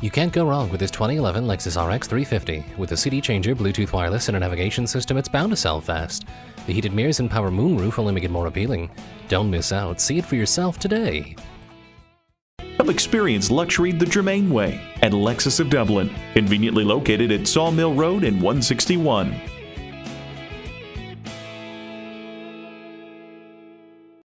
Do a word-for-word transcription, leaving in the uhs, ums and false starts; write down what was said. You can't go wrong with this twenty eleven Lexus R X three fifty. With a C D changer, Bluetooth wireless, and a navigation system, it's bound to sell fast. The heated mirrors and power moonroof only make it more appealing. Don't miss out. See it for yourself today. Come experience luxury the Germain way at Lexus of Dublin. Conveniently located at Sawmill Road and one sixty-one.